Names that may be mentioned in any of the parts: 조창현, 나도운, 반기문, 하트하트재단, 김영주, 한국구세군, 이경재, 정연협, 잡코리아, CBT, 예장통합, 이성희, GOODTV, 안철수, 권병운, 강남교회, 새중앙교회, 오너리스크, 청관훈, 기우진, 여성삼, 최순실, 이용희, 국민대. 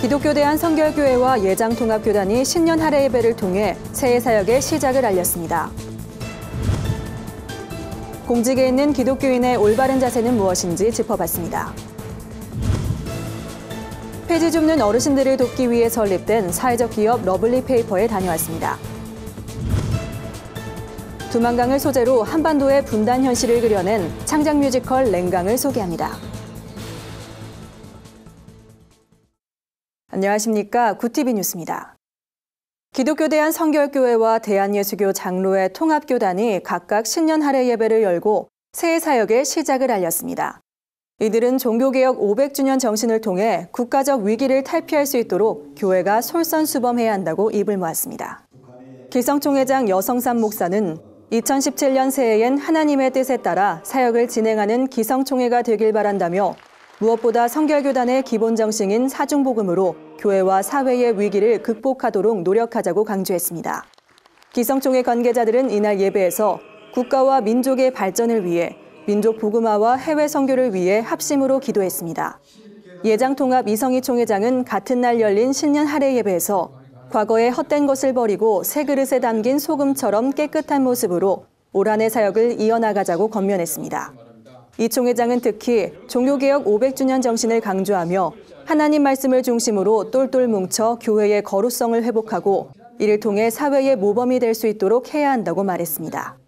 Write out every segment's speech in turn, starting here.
기독교대한성결교회와 예장통합교단이 신년 할례 예배를 통해 새해 사역의 시작을 알렸습니다. 공직에 있는 기독교인의 올바른 자세는 무엇인지 짚어봤습니다. 폐지 줍는 어르신들을 돕기 위해 설립된 사회적 기업 러블리페이퍼에 다녀왔습니다. 두만강을 소재로 한반도의 분단 현실을 그려낸 창작 뮤지컬 랭강을 소개합니다. 안녕하십니까. GOODTV 뉴스입니다. 기독교대한성결교회와 대한예수교 장로회 통합교단이 각각 신년 할례 예배를 열고 새해 사역의 시작을 알렸습니다. 이들은 종교개혁 500주년 정신을 통해 국가적 위기를 탈피할 수 있도록 교회가 솔선수범해야 한다고 입을 모았습니다. 기성총회장 여성삼 목사는 2017년 새해엔 하나님의 뜻에 따라 사역을 진행하는 기성총회가 되길 바란다며 무엇보다 성결교단의 기본 정신인 사중복음으로 교회와 사회의 위기를 극복하도록 노력하자고 강조했습니다. 기성총회 관계자들은 이날 예배에서 국가와 민족의 발전을 위해 민족 복음화와 해외 선교를 위해 합심으로 기도했습니다. 예장통합 이성희 총회장은 같은 날 열린 신년 할례 예배에서 과거의 헛된 것을 버리고 새 그릇에 담긴 소금처럼 깨끗한 모습으로 올 한 해 사역을 이어나가자고 권면했습니다. 이 총회장은 특히 종교개혁 500주년 정신을 강조하며 하나님 말씀을 중심으로 똘똘 뭉쳐 교회의 거룩성을 회복하고 이를 통해 사회의 모범이 될 수 있도록 해야 한다고 말했습니다.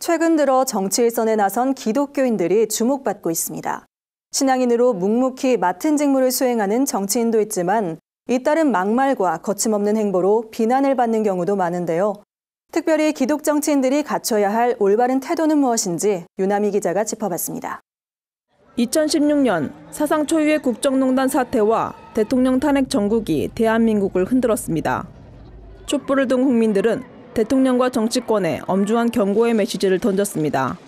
최근 들어 정치 일선에 나선 기독교인들이 주목받고 있습니다. 신앙인으로 묵묵히 맡은 직무를 수행하는 정치인도 있지만 잇따른 막말과 거침없는 행보로 비난을 받는 경우도 많은데요. 특별히 기독 정치인들이 갖춰야 할 올바른 태도는 무엇인지 유남희 기자가 짚어봤습니다. 2016년 사상 초유의 국정농단 사태와 대통령 탄핵 정국이 대한민국을 흔들었습니다. 촛불을 든 국민들은 대통령과 정치권에 엄중한 경고의 메시지를 던졌습니다.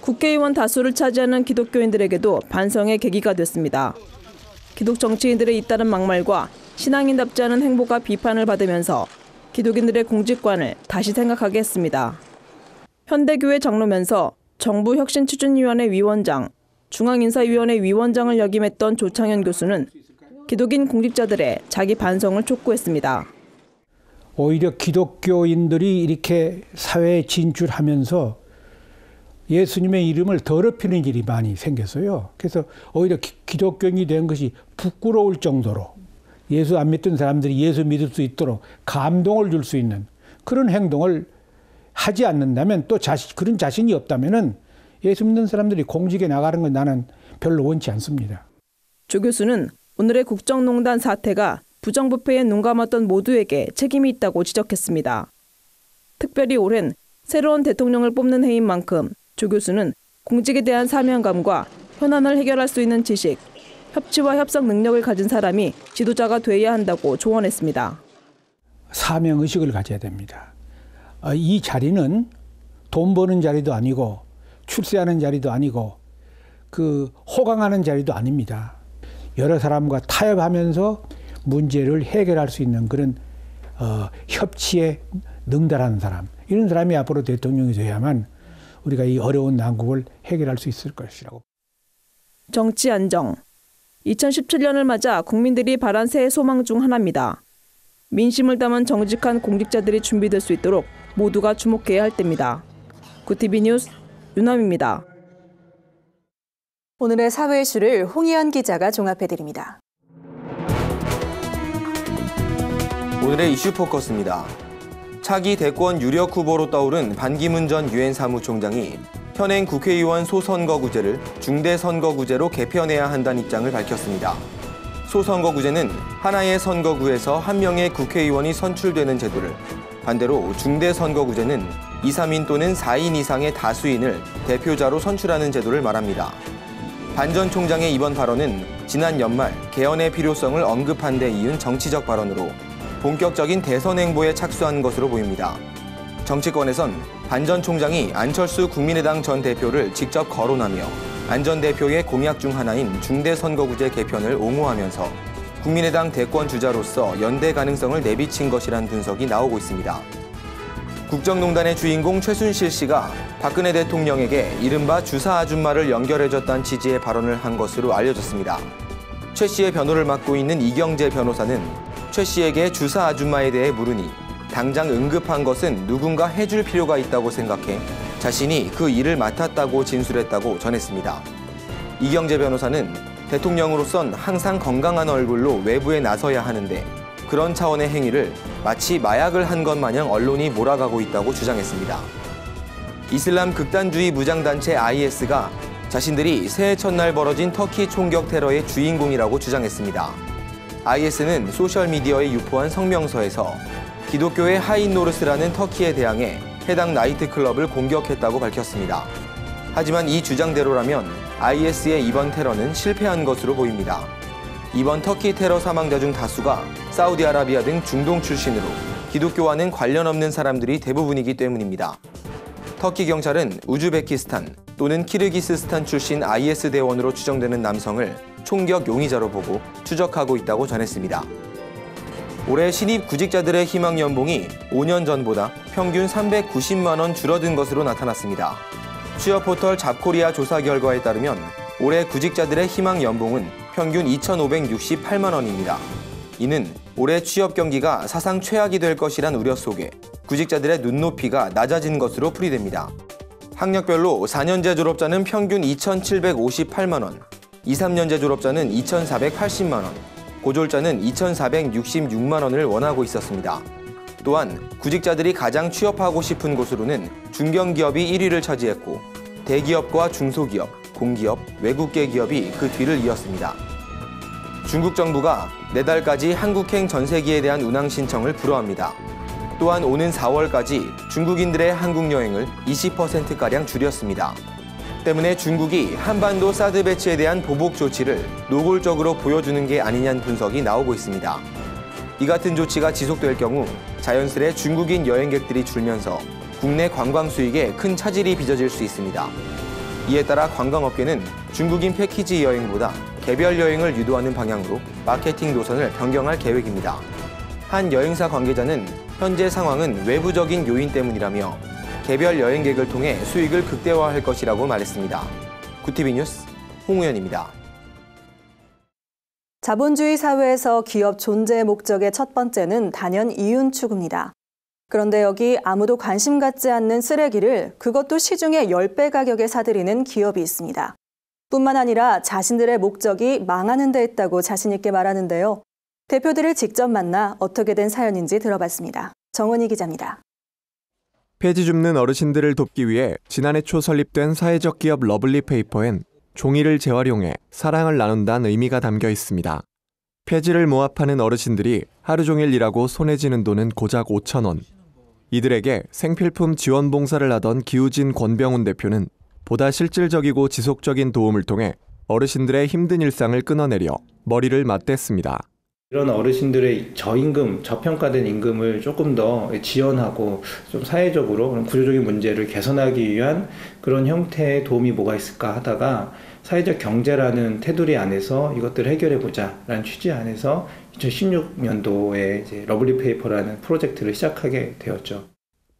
국회의원 다수를 차지하는 기독교인들에게도 반성의 계기가 됐습니다. 기독 정치인들의 잇따른 막말과 신앙인답지 않은 행보가 비판을 받으면서 기독인들의 공직관을 다시 생각하게 했습니다. 현대교회 장로면서 정부혁신추진위원회 위원장, 중앙인사위원회 위원장을 역임했던 조창현 교수는 기독인 공직자들의 자기 반성을 촉구했습니다. 오히려 기독교인들이 이렇게 사회에 진출하면서 예수님의 이름을 더럽히는 일이 많이 생겼어요. 그래서 오히려 기독교인이 된 것이 부끄러울 정도로 예수 안 믿던 사람들이 예수 믿을 수 있도록 감동을 줄 수 있는 그런 행동을 하지 않는다면 또 그런 자신이 없다면은 예수 믿는 사람들이 공직에 나가는 건 나는 별로 원치 않습니다. 조 교수는 오늘의 국정농단 사태가 부정부패에 눈 감았던 모두에게 책임이 있다고 지적했습니다. 특별히 올해는 새로운 대통령을 뽑는 해인 만큼 조 교수는 공직에 대한 사명감과 현안을 해결할 수 있는 지식, 협치와 협상 능력을 가진 사람이 지도자가 돼야 한다고 조언했습니다. 사명의식을 가져야 됩니다. 이 자리는 돈 버는 자리도 아니고 출세하는 자리도 아니고 호강하는 자리도 아닙니다. 여러 사람과 타협하면서 문제를 해결할 수 있는 그런 협치에 능달하는 사람, 이런 사람이 앞으로 대통령이 돼야만 우리가 이 어려운 난국을 해결할 수 있을 것이라고. 정치 안정. 2017년을 맞아 국민들이 바란 새해 소망 중 하나입니다. 민심을 담은 정직한 공직자들이 준비될 수 있도록 모두가 주목해야 할 때입니다. GOODTV 뉴스 유남입니다. 오늘의 사회 이슈를 홍희연 기자가 종합해드립니다. 오늘의 이슈 포커스입니다. 차기 대권 유력 후보로 떠오른 반기문 전 유엔 사무총장이 현행 국회의원 소선거구제를 중대선거구제로 개편해야 한다는 입장을 밝혔습니다. 소선거구제는 하나의 선거구에서 한 명의 국회의원이 선출되는 제도를, 반대로 중대선거구제는 2, 3인 또는 4인 이상의 다수인을 대표자로 선출하는 제도를 말합니다. 반 전 총장의 이번 발언은 지난 연말 개헌의 필요성을 언급한 데 이은 정치적 발언으로 본격적인 대선 행보에 착수한 것으로 보입니다. 정치권에선 반 전 총장이 안철수 국민의당 전 대표를 직접 거론하며 안 전 대표의 공약 중 하나인 중대선거구제 개편을 옹호하면서 국민의당 대권 주자로서 연대 가능성을 내비친 것이란 분석이 나오고 있습니다. 국정농단의 주인공 최순실 씨가 박근혜 대통령에게 이른바 주사 아줌마를 연결해줬다는 취지의 발언을 한 것으로 알려졌습니다. 최 씨의 변호를 맡고 있는 이경재 변호사는 최 씨에게 주사 아줌마에 대해 물으니 당장 응급한 것은 누군가 해줄 필요가 있다고 생각해 자신이 그 일을 맡았다고 진술했다고 전했습니다. 이경재 변호사는 대통령으로선 항상 건강한 얼굴로 외부에 나서야 하는데 그런 차원의 행위를 마치 마약을 한 것 마냥 언론이 몰아가고 있다고 주장했습니다. 이슬람 극단주의 무장단체 IS가 자신들이 새해 첫날 벌어진 터키 총격 테러의 주인공이라고 주장했습니다. IS는 소셜미디어에 유포한 성명서에서 기독교의 하인노르스라는 터키에 대항해 해당 나이트클럽을 공격했다고 밝혔습니다. 하지만 이 주장대로라면 IS의 이번 테러는 실패한 것으로 보입니다. 이번 터키 테러 사망자 중 다수가 사우디아라비아 등 중동 출신으로 기독교와는 관련 없는 사람들이 대부분이기 때문입니다. 터키 경찰은 우즈베키스탄 또는 키르기스스탄 출신 IS 대원으로 추정되는 남성을 총격 용의자로 보고 추적하고 있다고 전했습니다. 올해 신입 구직자들의 희망 연봉이 5년 전보다 평균 390만 원 줄어든 것으로 나타났습니다. 취업 포털 잡코리아 조사 결과에 따르면 올해 구직자들의 희망 연봉은 평균 2,568만 원입니다. 이는 올해 취업 경기가 사상 최악이 될 것이란 우려 속에 구직자들의 눈높이가 낮아진 것으로 풀이됩니다. 학력별로 4년제 졸업자는 평균 2,758만 원, 2, 3년제 졸업자는 2,480만 원, 고졸자는 2,466만 원을 원하고 있었습니다. 또한 구직자들이 가장 취업하고 싶은 곳으로는 중견기업이 1위를 차지했고 대기업과 중소기업, 공기업, 외국계 기업이 그 뒤를 이었습니다. 중국 정부가 내달까지 한국행 전세기에 대한 운항 신청을 불허합니다. 또한 오는 4월까지 중국인들의 한국 여행을 20%가량 줄였습니다. 때문에 중국이 한반도 사드 배치에 대한 보복 조치를 노골적으로 보여주는 게 아니냐는 분석이 나오고 있습니다. 이 같은 조치가 지속될 경우 자연스레 중국인 여행객들이 줄면서 국내 관광 수익에 큰 차질이 빚어질 수 있습니다. 이에 따라 관광업계는 중국인 패키지 여행보다 개별 여행을 유도하는 방향으로 마케팅 노선을 변경할 계획입니다. 한 여행사 관계자는 현재 상황은 외부적인 요인 때문이라며 개별 여행객을 통해 수익을 극대화할 것이라고 말했습니다. GOODTV 뉴스 홍우연입니다. 자본주의 사회에서 기업 존재의 목적의 첫 번째는 단연 이윤 추구입니다. 그런데 여기 아무도 관심 갖지 않는 쓰레기를 그것도 시중의 10배 가격에 사들이는 기업이 있습니다. 뿐만 아니라 자신들의 목적이 망하는 데 있다고 자신 있게 말하는데요. 대표들을 직접 만나 어떻게 된 사연인지 들어봤습니다. 정은희 기자입니다. 폐지 줍는 어르신들을 돕기 위해 지난해 초 설립된 사회적 기업 러블리 페이퍼엔 종이를 재활용해 사랑을 나눈다는 의미가 담겨 있습니다. 폐지를 모아파는 어르신들이 하루 종일 일하고 손에 쥐는 돈은 고작 5천 원. 이들에게 생필품 지원 봉사를 하던 기우진 권병운 대표는 보다 실질적이고 지속적인 도움을 통해 어르신들의 힘든 일상을 끊어내려 머리를 맞댔습니다. 이런 어르신들의 저임금, 저평가된 임금을 조금 더 지원하고 좀 사회적으로 그런 구조적인 문제를 개선하기 위한 그런 형태의 도움이 뭐가 있을까 하다가 사회적 경제라는 테두리 안에서 이것들을 해결해보자라는 취지 안에서 2016년도에 이제 러블리 페이퍼라는 프로젝트를 시작하게 되었죠.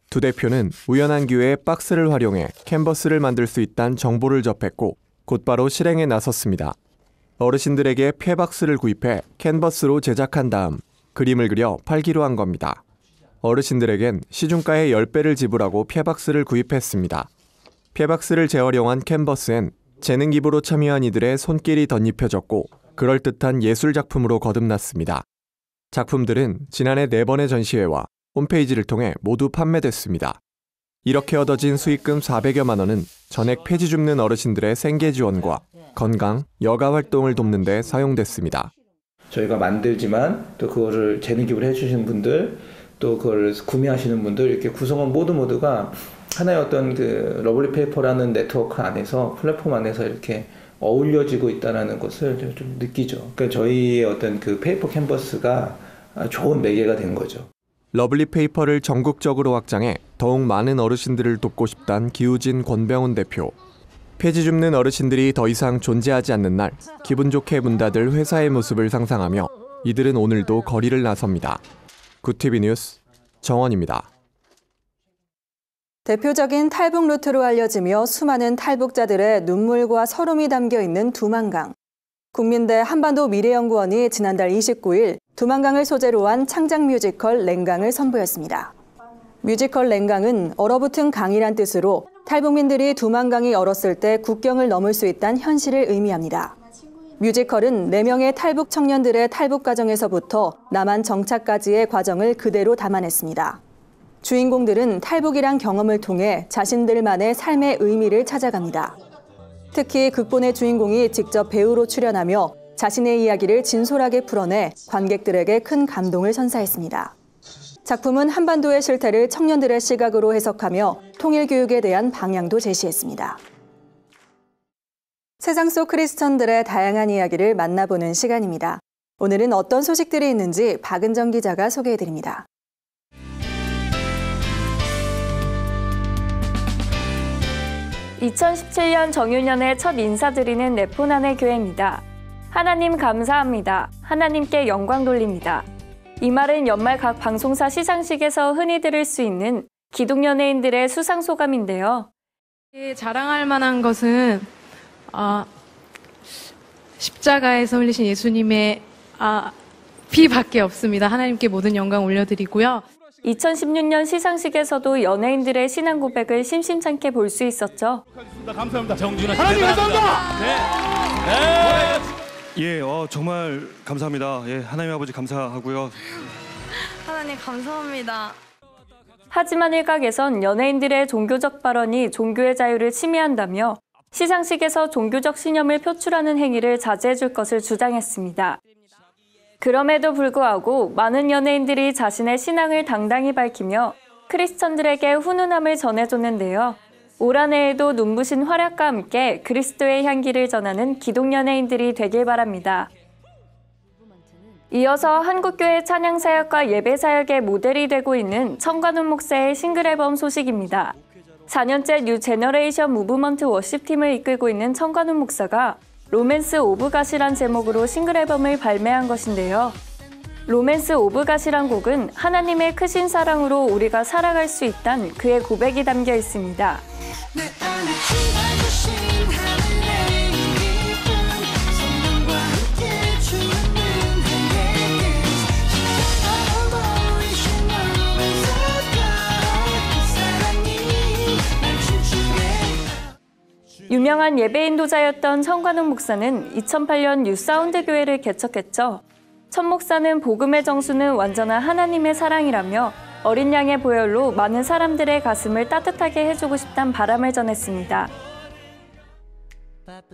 두 대표는 우연한 기회에 박스를 활용해 캔버스를 만들 수 있다는 정보를 접했고 곧바로 실행에 나섰습니다. 어르신들에게 폐박스를 구입해 캔버스로 제작한 다음 그림을 그려 팔기로 한 겁니다. 어르신들에겐 시중가의 10배를 지불하고 폐박스를 구입했습니다. 폐박스를 재활용한 캔버스엔 재능기부로 참여한 이들의 손길이 덧입혀졌고 그럴듯한 예술작품으로 거듭났습니다. 작품들은 지난해 4번의 전시회와 홈페이지를 통해 모두 판매됐습니다. 이렇게 얻어진 수익금 400여만 원은 전액 폐지 줍는 어르신들의 생계 지원과 건강, 여가 활동을 돕는 데 사용됐습니다. 저희가 만들지만 또 그거를 재능기부를 해주시는 분들, 또 그걸 구매하시는 분들, 이렇게 구성원 모두가 하나의 어떤 그 러블리 페이퍼라는 네트워크 안에서, 플랫폼 안에서 이렇게 어울려지고 있다는 것을 좀 느끼죠. 그러니까 저희의 어떤 그 페이퍼 캔버스가 좋은 매개가 된 거죠. 러블리 페이퍼를 전국적으로 확장해 더욱 많은 어르신들을 돕고 싶단 기우진 권병운 대표. 폐지 줍는 어르신들이 더 이상 존재하지 않는 날, 기분 좋게 문 닫을 회사의 모습을 상상하며 이들은 오늘도 거리를 나섭니다. GOODTV 뉴스 정원입니다. 대표적인 탈북 루트로 알려지며 수많은 탈북자들의 눈물과 서름이 담겨 있는 두만강. 국민대 한반도 미래연구원이 지난달 29일 두만강을 소재로 한 창작 뮤지컬 랭강을 선보였습니다. 뮤지컬 랭강은 얼어붙은 강이란 뜻으로 탈북민들이 두만강이 얼었을 때 국경을 넘을 수 있다는 현실을 의미합니다. 뮤지컬은 4명의 탈북 청년들의 탈북 과정에서부터 남한 정착까지의 과정을 그대로 담아냈습니다. 주인공들은 탈북이란 경험을 통해 자신들만의 삶의 의미를 찾아갑니다. 특히 극본의 주인공이 직접 배우로 출연하며 자신의 이야기를 진솔하게 풀어내 관객들에게 큰 감동을 선사했습니다. 작품은 한반도의 실태를 청년들의 시각으로 해석하며 통일교육에 대한 방향도 제시했습니다. 세상 속 크리스천들의 다양한 이야기를 만나보는 시간입니다. 오늘은 어떤 소식들이 있는지 박은정 기자가 소개해드립니다. (2017년) 정유년에 첫 인사드리는 네포난의 교회입니다. 하나님 감사합니다. 하나님께 영광 돌립니다. 이 말은 연말 각 방송사 시상식에서 흔히 들을 수 있는 기독 연예인들의 수상 소감인데요. 자랑할 만한 것은 십자가에서 흘리신 예수님의 피밖에 없습니다. 하나님께 모든 영광 올려드리고요. 2016년 시상식에서도 연예인들의 신앙 고백을 심심찮게 볼 수 있었죠. 감사합니다. 정준하 씨. 하나님 감사합니다. 네. 예, 정말 감사합니다. 예, 하나님 아버지 감사하고요. 하나님 감사합니다. 하지만 일각에선 연예인들의 종교적 발언이 종교의 자유를 침해한다며 시상식에서 종교적 신념을 표출하는 행위를 자제해줄 것을 주장했습니다. 그럼에도 불구하고 많은 연예인들이 자신의 신앙을 당당히 밝히며 크리스천들에게 훈훈함을 전해줬는데요. 올 한 해에도 눈부신 활약과 함께 그리스도의 향기를 전하는 기독 연예인들이 되길 바랍니다. 이어서 한국교회 찬양사역과 예배사역의 모델이 되고 있는 청관훈 목사의 싱글앨범 소식입니다. 4년째 뉴제너레이션 무브먼트 워십팀을 이끌고 있는 청관훈 목사가 로맨스 오브 갓이란 제목으로 싱글앨범을 발매한 것인데요. 로맨스 오브 갓이란 곡은 하나님의 크신 사랑으로 우리가 살아갈 수 있다는 그의 고백이 담겨 있습니다. 유명한 예배 인도자였던 청관웅 목사는 2008년 뉴사운드 교회를 개척했죠. 천 목사는 복음의 정수는 완전한 하나님의 사랑이라며 어린 양의 보혈로 많은 사람들의 가슴을 따뜻하게 해주고 싶단 바람을 전했습니다.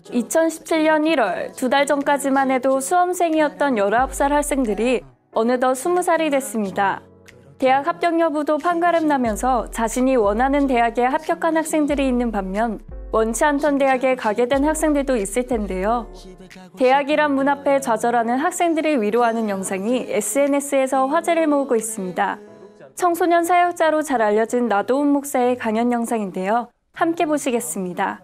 2017년 1월, 두 달 전까지만 해도 수험생이었던 19살 학생들이 어느덧 20살이 됐습니다. 대학 합격 여부도 판가름 나면서 자신이 원하는 대학에 합격한 학생들이 있는 반면 원치 않던 대학에 가게 된 학생들도 있을 텐데요. 대학이란 문 앞에 좌절하는 학생들을 위로하는 영상이 SNS에서 화제를 모으고 있습니다. 청소년 사역자로 잘 알려진 나도운 목사의 강연 영상인데요. 함께 보시겠습니다.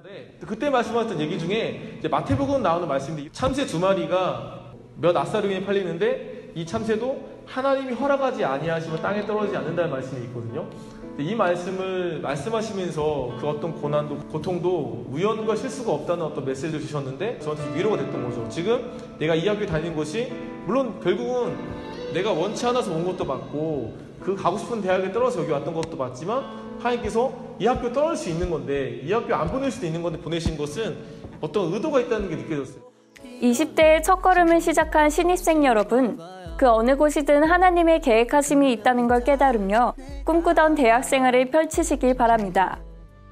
그때 말씀하셨던 얘기 중에 이제 마태복음 나오는 말씀인데 참새 두 마리가 몇 아사르에 팔리는데 이 참새도 하나님이 허락하지 아니하시면 땅에 떨어지지 않는다는 말씀이 있거든요. 이 말씀을 말씀하시면서 그 어떤 고난도 고통도 우연과 실수가 없다는 어떤 메시지를 주셨는데 저한테 위로가 됐던 거죠. 지금 내가 이 학교에 다니는 곳이 물론 결국은 내가 원치 않아서 온 것도 맞고 그 가고 싶은 대학에 떨어져서 여기 왔던 것도 맞지만 하나님께서 이 학교에 떨어질 수 있는 건데 이 학교에 안 보낼 수도 있는 건데 보내신 것은 어떤 의도가 있다는 게 느껴졌어요. 20대의 첫걸음을 시작한 신입생 여러분, 그 어느 곳이든 하나님의 계획하심이 있다는 걸 깨달으며 꿈꾸던 대학생활을 펼치시길 바랍니다.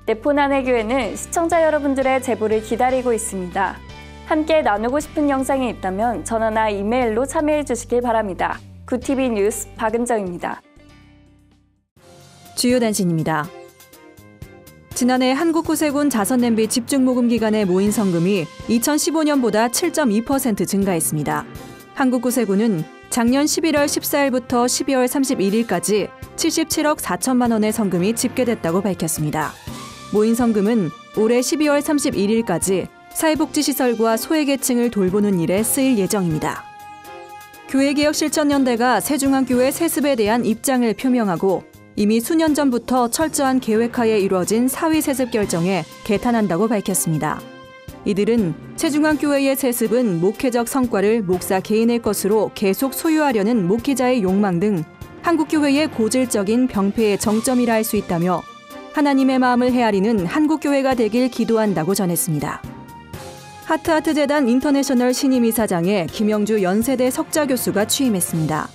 네포난의 교회는 시청자 여러분들의 제보를 기다리고 있습니다. 함께 나누고 싶은 영상이 있다면 전화나 이메일로 참여해 주시길 바랍니다. GOODTV 뉴스 박은정입니다. 주요 단신입니다. 지난해 한국구세군 자선냄비 집중모금 기간에 모인 성금이 2015년보다 7.2% 증가했습니다. 한국구세군은 작년 11월 14일부터 12월 31일까지 77억 4천만 원의 성금이 집계됐다고 밝혔습니다. 모인 성금은 올해 12월 31일까지 사회복지시설과 소외계층을 돌보는 일에 쓰일 예정입니다. 교회개혁실천연대가 새중앙교회 세습에 대한 입장을 표명하고 이미 수년 전부터 철저한 계획하에 이루어진 사위 세습 결정에 개탄한다고 밝혔습니다. 이들은 새중앙교회의 세습은 목회적 성과를 목사 개인의 것으로 계속 소유하려는 목회자의 욕망 등 한국교회의 고질적인 병폐의 정점이라 할 수 있다며 하나님의 마음을 헤아리는 한국교회가 되길 기도한다고 전했습니다. 하트하트재단 인터내셔널 신임이사장에 김영주 연세대 석좌교수가 취임했습니다.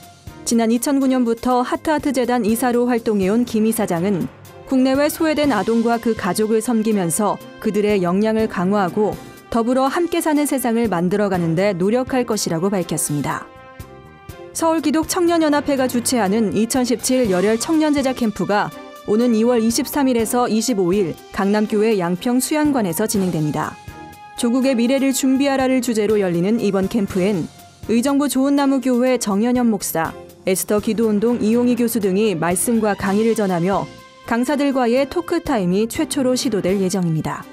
지난 2009년부터 하트하트재단 이사로 활동해온 김 이사장은 국내외 소외된 아동과 그 가족을 섬기면서 그들의 역량을 강화하고 더불어 함께 사는 세상을 만들어가는 데 노력할 것이라고 밝혔습니다. 서울기독청년연합회가 주최하는 2017 열혈 청년제자 캠프가 오는 2월 23일에서 25일 강남교회 양평 수양관에서 진행됩니다. 조국의 미래를 준비하라를 주제로 열리는 이번 캠프엔 의정부좋은나무교회 정연협 목사, 에스터 기도운동 이용희 교수 등이 말씀과 강의를 전하며 강사들과의 토크타임이 최초로 시도될 예정입니다.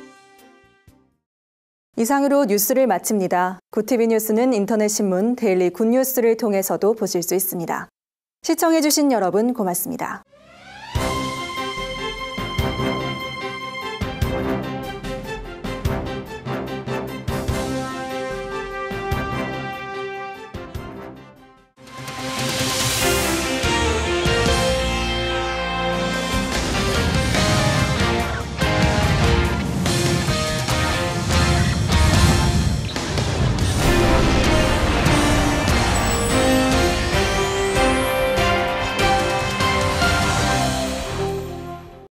이상으로 뉴스를 마칩니다. GOODTV 뉴스는 인터넷 신문 데일리 굿뉴스를 통해서도 보실 수 있습니다. 시청해주신 여러분 고맙습니다.